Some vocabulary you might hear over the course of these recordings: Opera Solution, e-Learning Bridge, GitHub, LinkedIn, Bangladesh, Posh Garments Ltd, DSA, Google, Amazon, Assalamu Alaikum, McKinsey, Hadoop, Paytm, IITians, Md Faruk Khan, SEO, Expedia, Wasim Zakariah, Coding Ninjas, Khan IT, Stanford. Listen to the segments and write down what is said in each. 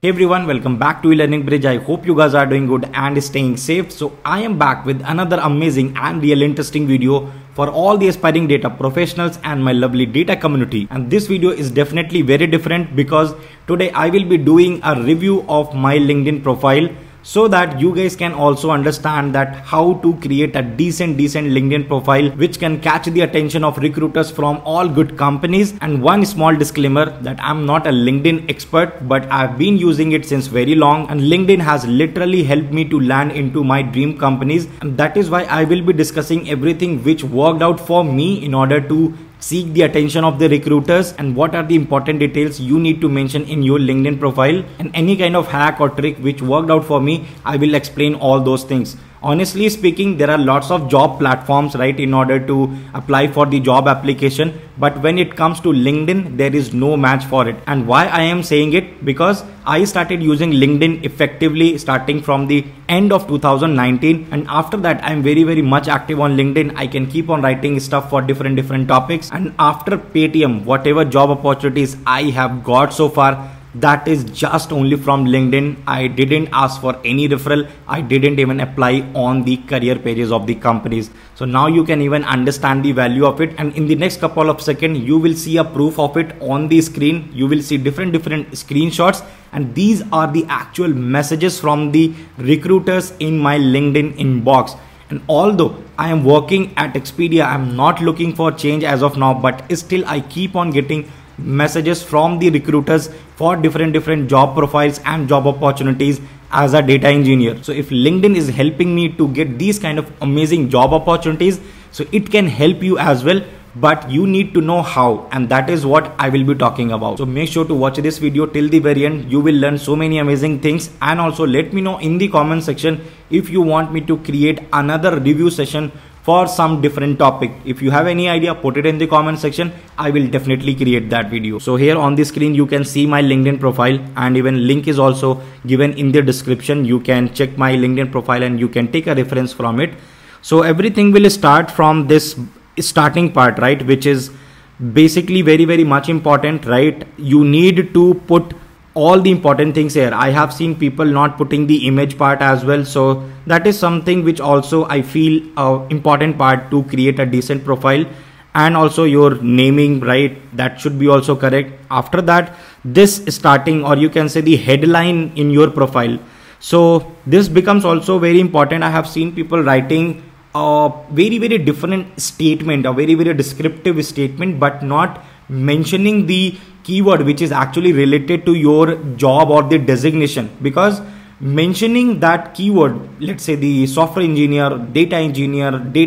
Hey everyone, welcome back to e-Learning Bridge. I hope you guys are doing good and staying safe. So I am back with another amazing and real interesting video for all the aspiring data professionals and my lovely data community. And this video is definitely very different because today I will be doing a review of my LinkedIn profile so that you guys can also understand that how to create a decent LinkedIn profile which can catch the attention of recruiters from all good companies. And one small disclaimer that I'm not a LinkedIn expert, but I've been using it since very long, and LinkedIn has literally helped me to land into my dream companies, and that is why I will be discussing everything which worked out for me in order to seek the attention of the recruiters and what are the important details you need to mention in your LinkedIn profile, and any kind of hack or trick which worked out for me, I will explain all those things. Honestly speaking, there are lots of job platforms, right, in order to apply for the job application, but when it comes to LinkedIn, there is no match for it. And why I am saying it, because I started using LinkedIn effectively starting from the end of 2019, and after that I'm very much active on LinkedIn. I can keep on writing stuff for different topics, and after Paytm, whatever job opportunities I have got so far, that is just only from LinkedIn. I didn't ask for any referral. I didn't even apply on the career pages of the companies. So now you can even understand the value of it. And in the next couple of seconds, you will see a proof of it on the screen. You will see different screenshots. And these are the actual messages from the recruiters in my LinkedIn inbox. And although I am working at Expedia, I'm not looking for change as of now, but still I keep on getting messages from the recruiters for different job profiles and job opportunities as a data engineer. So if LinkedIn is helping me to get these kind of amazing job opportunities, so it can help you as well, but you need to know how, and that is what I will be talking about. So make sure to watch this video till the very end. You will learn so many amazing things. And also let me know in the comment section if you want me to create another review session for some different topic. If you have any idea, put it in the comment section. I will definitely create that video. So here on the screen, you can see my LinkedIn profile, and even link is also given in the description. You can check my LinkedIn profile and you can take a reference from it. So everything will start from this starting part, right, which is basically very much important, right? You need to put all the important things here. I have seen people not putting the image part as well, so that is something which also I feel important part to create a decent profile. And also your naming, right, that should be also correct. After that, this starting, or you can say the headline in your profile, so this becomes also very important. I have seen people writing very different statement, a very descriptive statement, but not mentioning the keyword which is actually related to your job or the designation. Because mentioning that keyword, let's say the software engineer, data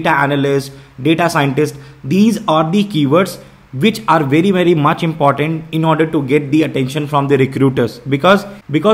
analyst, data scientist, these are the keywords which are very much important in order to get the attention from the recruiters. Because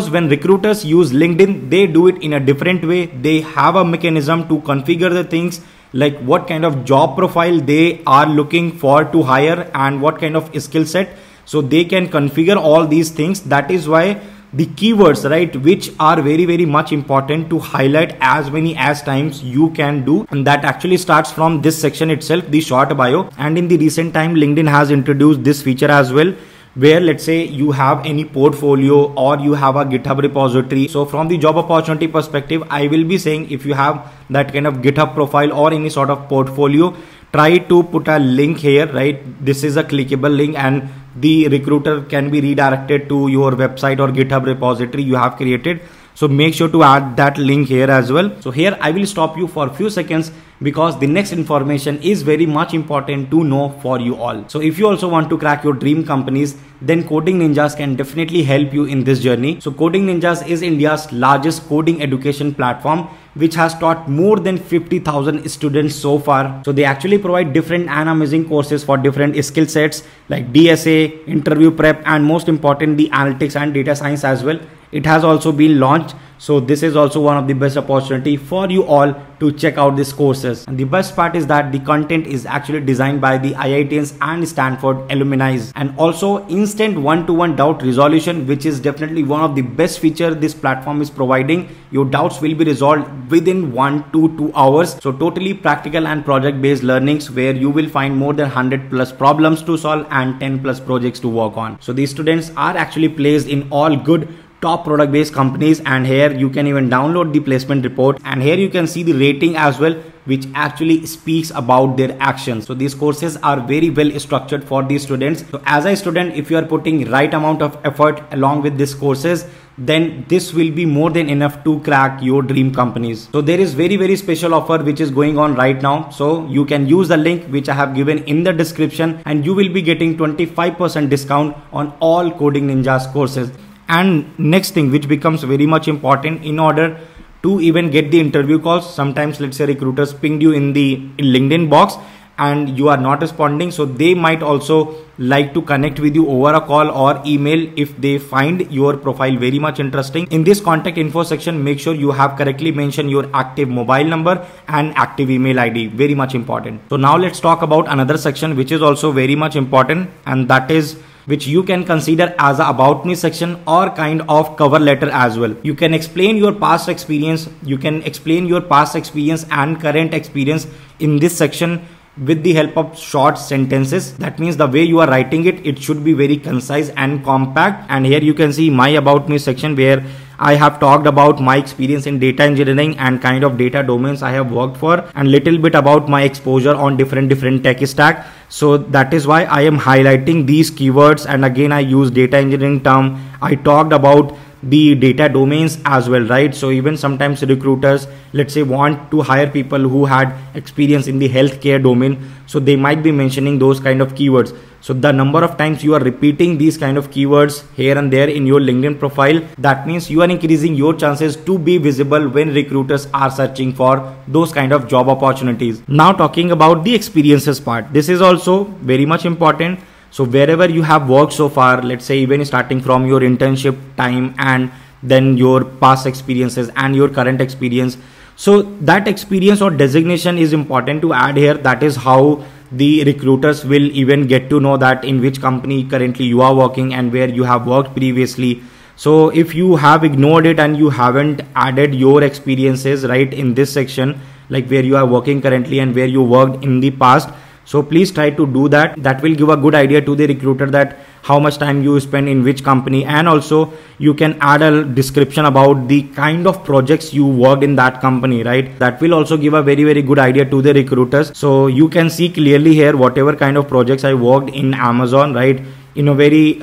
when recruiters use LinkedIn, they do it in a different way. They have a mechanism to configure the things, like what kind of job profile they are looking for to hire and what kind of skill set. So they can configure all these things. That is why the keywords, right, which are very much important to highlight as many as times you can do. And that actually starts from this section itself, the short bio. And in the recent time, LinkedIn has introduced this feature as well, where let's say you have any portfolio or you have a GitHub repository. So from the job opportunity perspective, I will be saying if you have that kind of GitHub profile or any sort of portfolio, try to put a link here, right? This is a clickable link and the recruiter can be redirected to your website or GitHub repository you have created. So make sure to add that link here as well. So here I will stop you for a few seconds because the next information is very much important to know for you all. So if you also want to crack your dream companies, then Coding Ninjas can definitely help you in this journey. So Coding Ninjas is India's largest coding education platform, which has taught more than 50,000 students so far. So they actually provide different and amazing courses for different skill sets like DSA, interview prep, and most important, the analytics and data science as well. It has also been launched, so this is also one of the best opportunity for you all to check out these courses. And the best part is that the content is actually designed by the IITians and Stanford alumni, and also instant one-to-one doubt resolution, which is definitely one of the best feature this platform is providing. Your doubts will be resolved within 1 to 2 hours. So totally practical and project-based learnings, where you will find more than 100+ problems to solve and 10+ projects to work on. So these students are actually placed in all good top product based companies, and here you can even download the placement report, and here you can see the rating as well, which actually speaks about their actions. So these courses are very well structured for the students. So as a student, if you are putting right amount of effort along with these courses, then this will be more than enough to crack your dream companies. So there is very special offer which is going on right now. So you can use the link which I have given in the description, and you will be getting 25% discount on all Coding Ninjas courses. And next thing which becomes very much important, in order to even get the interview calls, sometimes let's say recruiters pinged you in the LinkedIn box and you are not responding, so they might also like to connect with you over a call or email if they find your profile very much interesting. In this contact info section, make sure you have correctly mentioned your active mobile number and active email ID, very much important. So now let's talk about another section which is also very much important, and that is which you can consider as a about me section or kind of cover letter as well. You can explain your past experience. You can explain your past experience and current experience in this section with the help of short sentences. That means the way you are writing it, it should be very concise and compact. And here you can see my about me section, where I have talked about my experience in data engineering and kind of data domains I have worked for, and little bit about my exposure on different tech stack. So that is why I am highlighting these keywords, and again I use data engineering term. I talked about the data domains as well, right? So even sometimes recruiters, let's say, want to hire people who had experience in the healthcare domain, so they might be mentioning those kind of keywords. So the number of times you are repeating these kind of keywords here and there in your LinkedIn profile, that means you are increasing your chances to be visible when recruiters are searching for those kind of job opportunities. Now talking about the experiences part, this is also very much important. So wherever you have worked so far, let's say even starting from your internship time and then your past experiences and your current experience. So that experience or designation is important to add here. That is how the recruiters will even get to know that in which company currently you are working and where you have worked previously. So if you have ignored it and you haven't added your experiences right in this section, like where you are working currently and where you worked in the past, so please try to do that. That will give a good idea to the recruiter that how much time you spend in which company, and also you can add a description about the kind of projects you worked in that company, right? That will also give a very good idea to the recruiters. So you can see clearly here whatever kind of projects I worked in Amazon, right? In a very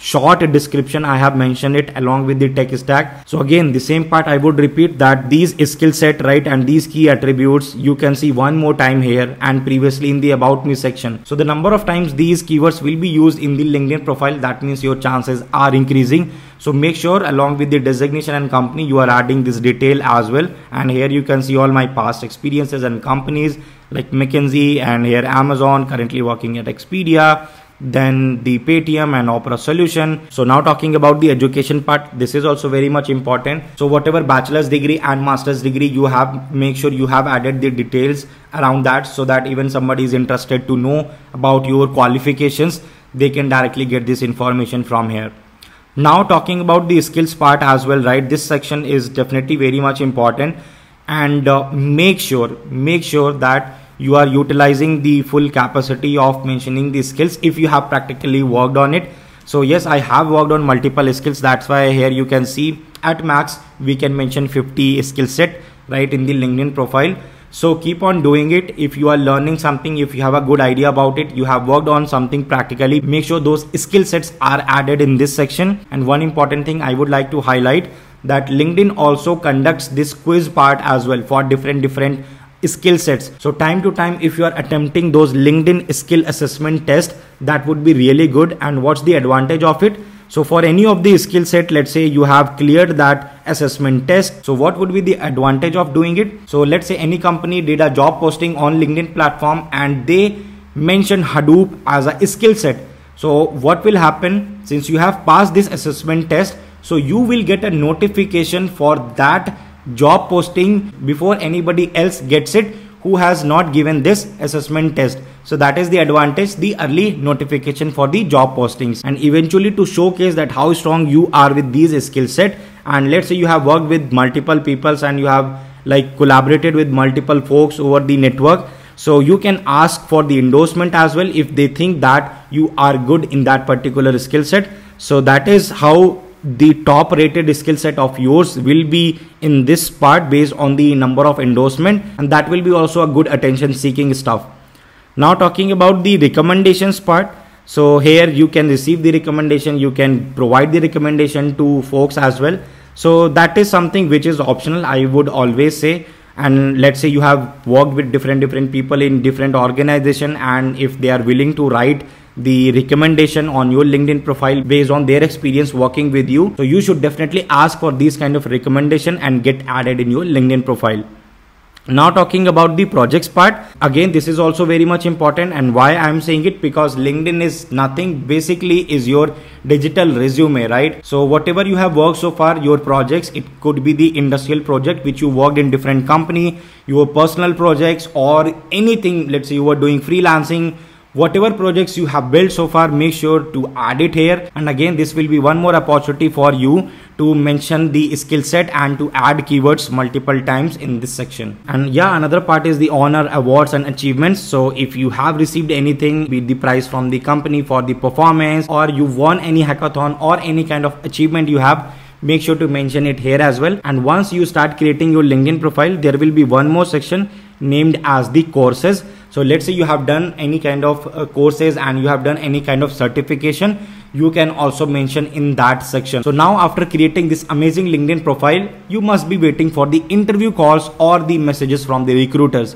short description I have mentioned it along with the tech stack. So again, the same part I would repeat, that these skill set, right, and these key attributes you can see one more time here and previously in the about me section. So the number of times these keywords will be used in the LinkedIn profile, that means your chances are increasing. So make sure along with the designation and company you are adding this detail as well. And here you can see all my past experiences and companies like McKinsey, and here Amazon, currently working at Expedia, then the Paytm and Opera Solution. So now talking about the education part, this is also very much important. So whatever bachelor's degree and master's degree you have, make sure you have added the details around that, so that even somebody is interested to know about your qualifications, they can directly get this information from here. Now talking about the skills part as well, right? This section is definitely very much important, and make sure that you are utilizing the full capacity of mentioning the skills if you have practically worked on it. So yes, I have worked on multiple skills. That's why here you can see at max we can mention 50 skill set right in the LinkedIn profile. So keep on doing it. If you are learning something, if you have a good idea about it, you have worked on something practically, make sure those skill sets are added in this section. And one important thing I would like to highlight, that LinkedIn also conducts this quiz part as well for different skill sets. So time to time if you are attempting those LinkedIn skill assessment test, that would be really good. And what's the advantage of it? So for any of the skill set, let's say you have cleared that assessment test, so what would be the advantage of doing it? So let's say any company did a job posting on LinkedIn platform and they mentioned Hadoop as a skill set. So what will happen, since you have passed this assessment test, so you will get a notification for that job posting before anybody else gets it who has not given this assessment test. So that is the advantage, the early notification for the job postings, and eventually to showcase that how strong you are with these skill set. And let's say you have worked with multiple peoples and you have like collaborated with multiple folks over the network, so you can ask for the endorsement as well if they think that you are good in that particular skill set. So that is how the top rated skill set of yours will be in this part based on the number of endorsement, and that will be also a good attention seeking stuff. Now talking about the recommendations part. So here you can receive the recommendation, you can provide the recommendation to folks as well. So that is something which is optional, I would always say. And let's say you have worked with different people in different organization, and if they are willing to write the recommendation on your LinkedIn profile based on their experience working with you, so you should definitely ask for these kind of recommendation and get added in your LinkedIn profile. Now talking about the projects part, again this is also very much important, and why I'm saying it, because LinkedIn is nothing basically is your digital resume, right? So whatever you have worked so far, your projects, it could be the industrial project which you worked in different company, your personal projects or anything, let's say you were doing freelancing, whatever projects you have built so far, make sure to add it here. And again, this will be one more opportunity for you to mention the skill set and to add keywords multiple times in this section. And yeah, another part is the honor, awards and achievements. So if you have received anything, be it the prize from the company for the performance, or you won any hackathon or any kind of achievement you have, make sure to mention it here as well. And once you start creating your LinkedIn profile, there will be one more section named as the courses. So let's say you have done any kind of courses and you have done any kind of certification, you can also mention in that section. So now after creating this amazing LinkedIn profile, you must be waiting for the interview calls or the messages from the recruiters.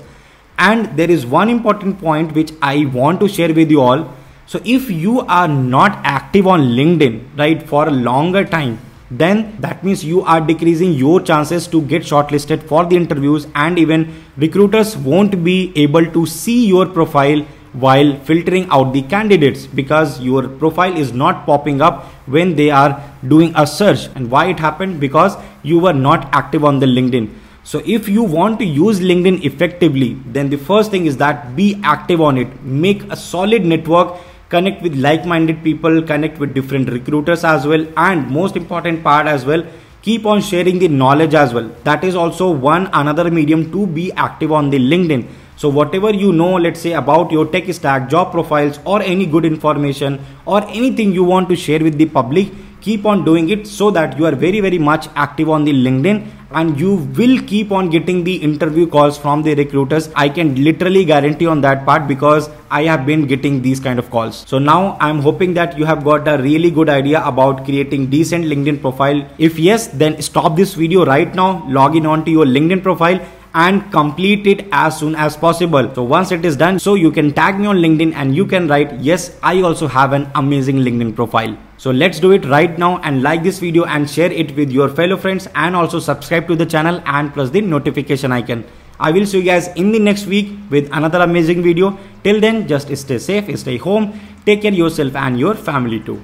And there is one important point which I want to share with you all. So if you are not active on LinkedIn, right, for a longer time, then that means you are decreasing your chances to get shortlisted for the interviews, and even recruiters won't be able to see your profile while filtering out the candidates, because your profile is not popping up when they are doing a search. And why it happened? Because you were not active on the LinkedIn. So if you want to use LinkedIn effectively, then the first thing is that be active on it, make a solid network, connect with like-minded people, connect with different recruiters as well. And most important part as well, keep on sharing the knowledge as well. That is also one another medium to be active on the LinkedIn. So whatever you know, let's say about your tech stack, job profiles, or any good information or anything you want to share with the public, keep on doing it, so that you are very much active on the LinkedIn, and you will keep on getting the interview calls from the recruiters. I can literally guarantee on that part, because I have been getting these kind of calls. So now I'm hoping that you have got a really good idea about creating decent LinkedIn profile. If yes, then stop this video right now, log in onto your LinkedIn profile and complete it as soon as possible. So once it is done, so you can tag me on LinkedIn and you can write, yes, I also have an amazing LinkedIn profile. So let's do it right now, and like this video and share it with your fellow friends, and also subscribe to the channel and press the notification icon. I will see you guys in the next week with another amazing video. Till then, just stay safe, stay home, take care of yourself and your family too.